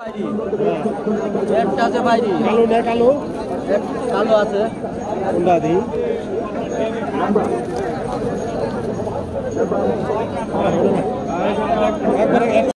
কালো আছে